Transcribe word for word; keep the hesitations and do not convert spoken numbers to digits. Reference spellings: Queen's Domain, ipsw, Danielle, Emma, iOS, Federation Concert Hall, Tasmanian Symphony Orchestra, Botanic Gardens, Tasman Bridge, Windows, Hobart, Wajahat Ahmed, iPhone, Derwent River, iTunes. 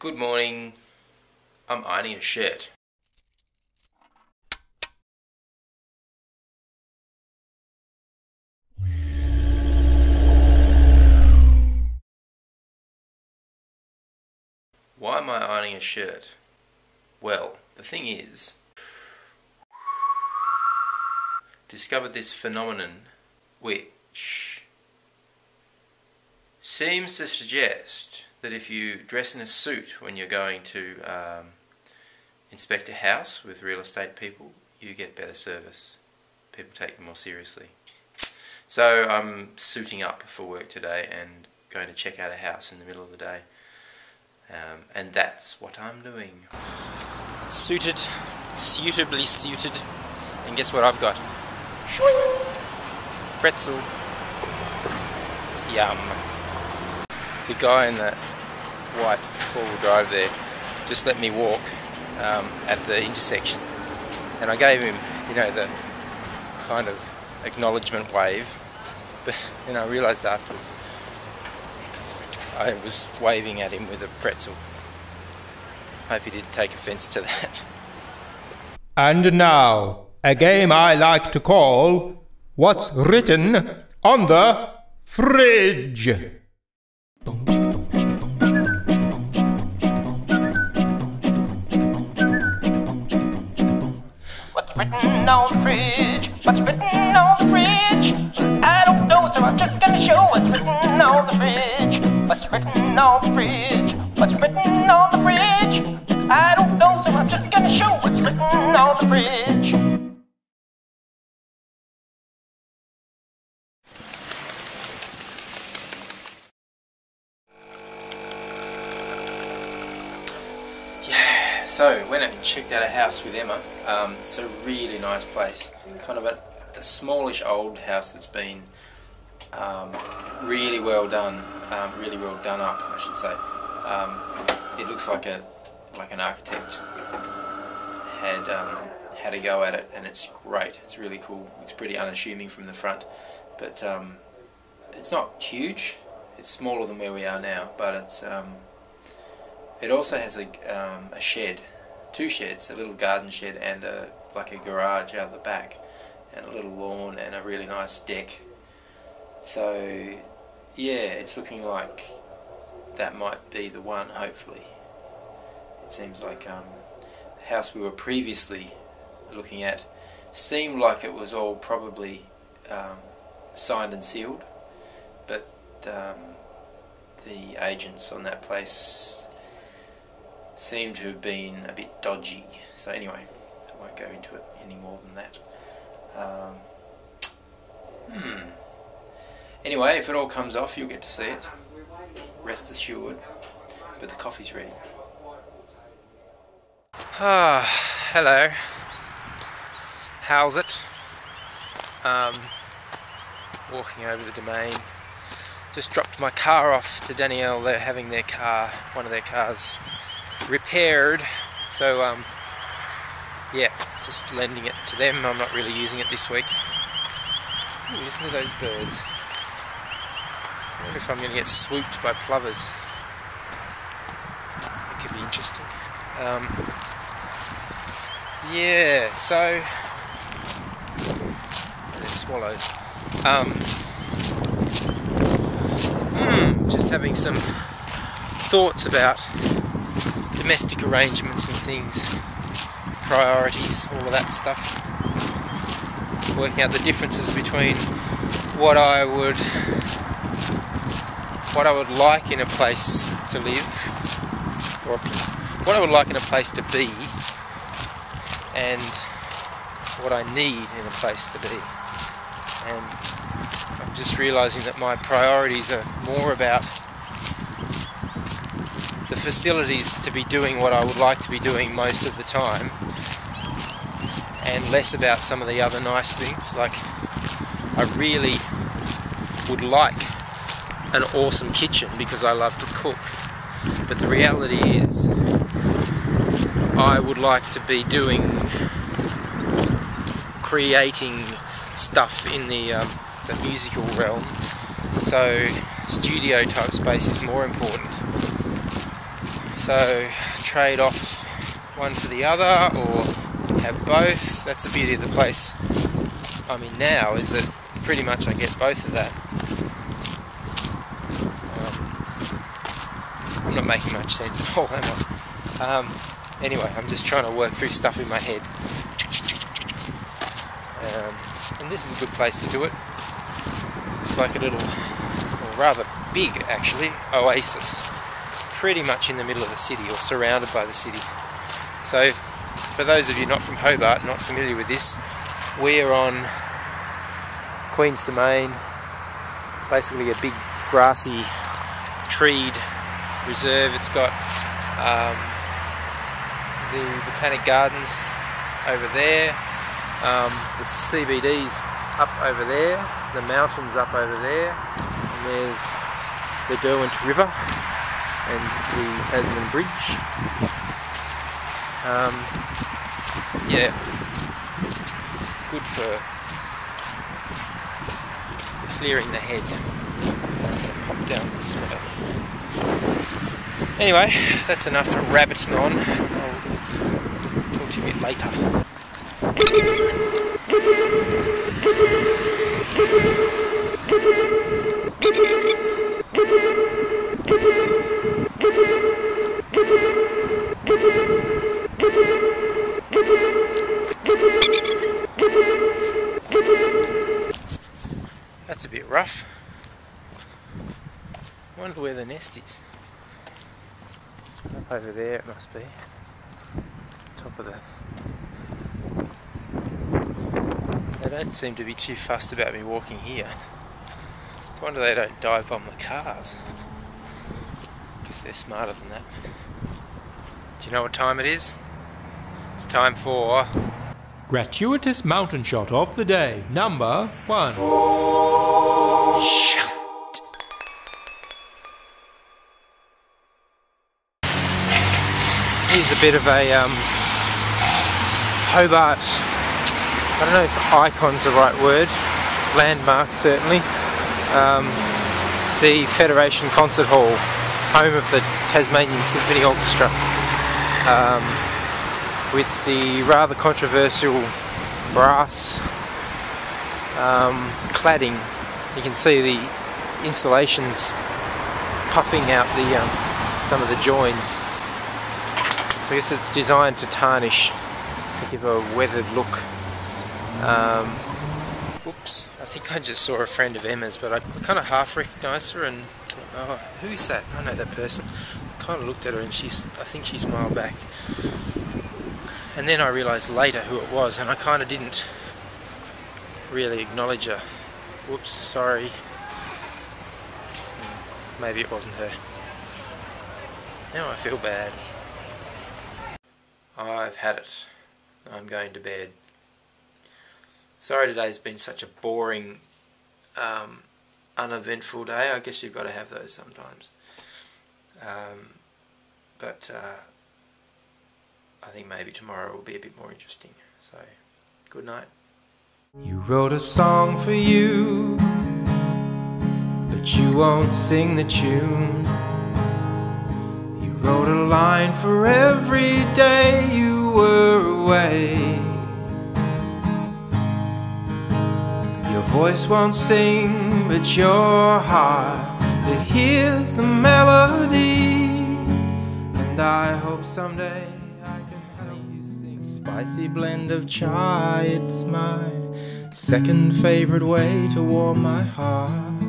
Good morning, I'm ironing a shirt. Why am I ironing a shirt? Well, the thing is, discovered this phenomenon which seems to suggest that if you dress in a suit when you're going to um, inspect a house with real estate people, you get better service. People take you more seriously. So I'm suiting up for work today and going to check out a house in the middle of the day. Um, and that's what I'm doing. Suited, suitably suited. And guess what I've got? Pretzel. Yum. The guy in that white four-wheel drive there just let me walk um, at the intersection, and I gave him, you know, the kind of acknowledgement wave, but then I realised afterwards I was waving at him with a pretzel. Hope he didn't take offence to that. And now, a game I like to call What's Written on the Fridge. What's written on the fridge? What's written on the fridge? I don't know, so I'm just gonna show what's written on the fridge. What's written on the fridge? What's written on the fridge? I don't know, so I'm just gonna show what's written on the fridge. So, went out and checked out a house with Emma. Um, it's a really nice place. Kind of a, a smallish old house that's been um, really well done, um, really well done up, I should say. Um, it looks like a like an architect had um, had a go at it, and it's great. It's really cool. It's pretty unassuming from the front, but um, it's not huge. It's smaller than where we are now, but it's. Um, It also has a, um, a shed, two sheds, a little garden shed and a, like a garage out the back, and a little lawn and a really nice deck. So yeah, it's looking like that might be the one, hopefully. It seems like um, the house we were previously looking at seemed like it was all probably um, signed and sealed, but um, the agents on that place seem to have been a bit dodgy. So anyway, I won't go into it any more than that. Um, hmm. Anyway, if it all comes off, you'll get to see it. Rest assured. But the coffee's ready. Ah, hello. How's it? Um, walking over the Domain. Just dropped my car off to Danielle. They're having their car, one of their cars, repaired, so um, yeah, just lending it to them. I'm not really using it this week. Ooh, listen to those birds. I wonder if I'm going to get swooped by plovers. It could be interesting. Um, yeah, so they're swallows. Um, mm, just having some thoughts about domestic arrangements and things, priorities, all of that stuff. Working out the differences between what I would, what I would like in a place to live, or what I would like in a place to be, and what I need in a place to be. And I'm just realising that my priorities are more about the facilities to be doing what I would like to be doing most of the time, and less about some of the other nice things. Like, I really would like an awesome kitchen because I love to cook, but the reality is I would like to be doing creating stuff in the, um, the musical realm, so studio type space is more important. So trade off one for the other or have both. That's the beauty of the place I'm in now, is that pretty much I get both of that. Um, I'm not making much sense at all, am I? Um, anyway, I'm just trying to work through stuff in my head. Um, and this is a good place to do it. It's like a little, or rather big actually, oasis. Pretty much in the middle of the city, or surrounded by the city. So, for those of you not from Hobart, not familiar with this, we're on Queen's Domain, basically a big grassy treed reserve. It's got um, the Botanic Gardens over there, um, the C B D's up over there, the mountains up over there, and there's the Derwent River and the Tasman Bridge. Um, yeah, good for clearing the head. Pop down this way. Anyway, that's enough for rabbiting on. I'll talk to you a bit later. That's a bit rough. I wonder where the nest is. Up over there it must be. Top of that. They don't seem to be too fussed about me walking here. It's a wonder they don't dive bomb the cars. I guess they're smarter than that. Do you know what time it is? It's time for gratuitous mountain shot of the day, number one. Shut. Here's a bit of a um, Hobart, I don't know if icon's the right word, landmark certainly. Um, it's the Federation Concert Hall, home of the Tasmanian Symphony Orchestra, um, with the rather controversial brass um, cladding. You can see the installations puffing out the um, some of the joins. So I guess it's designed to tarnish, to give a weathered look. Um, oops, I think I just saw a friend of Emma's, but I kind of half recognised her and thought, oh, who is that? I know that person. I kind of looked at her and she's, I think she smiled back. And then I realised later who it was, and I kind of didn't really acknowledge her. Whoops, sorry. Maybe it wasn't her. Now I feel bad. I've had it. I'm going to bed. Sorry today's been such a boring, um, uneventful day. I guess you've got to have those sometimes. Um, but uh, I think maybe tomorrow will be a bit more interesting. So, good night. You wrote a song for you, but you won't sing the tune. You wrote a line for every day you were away. Your voice won't sing, but your heart that hears the melody. And I hope someday I can help you sing. A spicy blend of chai, it's my second favorite way to warm my heart.